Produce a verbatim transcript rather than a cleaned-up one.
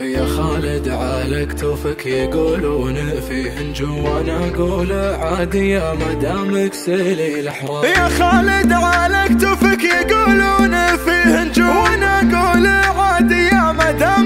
يا خالد على كتفك يقولون فيه نجوم وانا اقول عادي يا مدامك سيلي الاحرار. يا خالد على كتفك يقولون فيه نجوم وانا اقول عادي يا مدام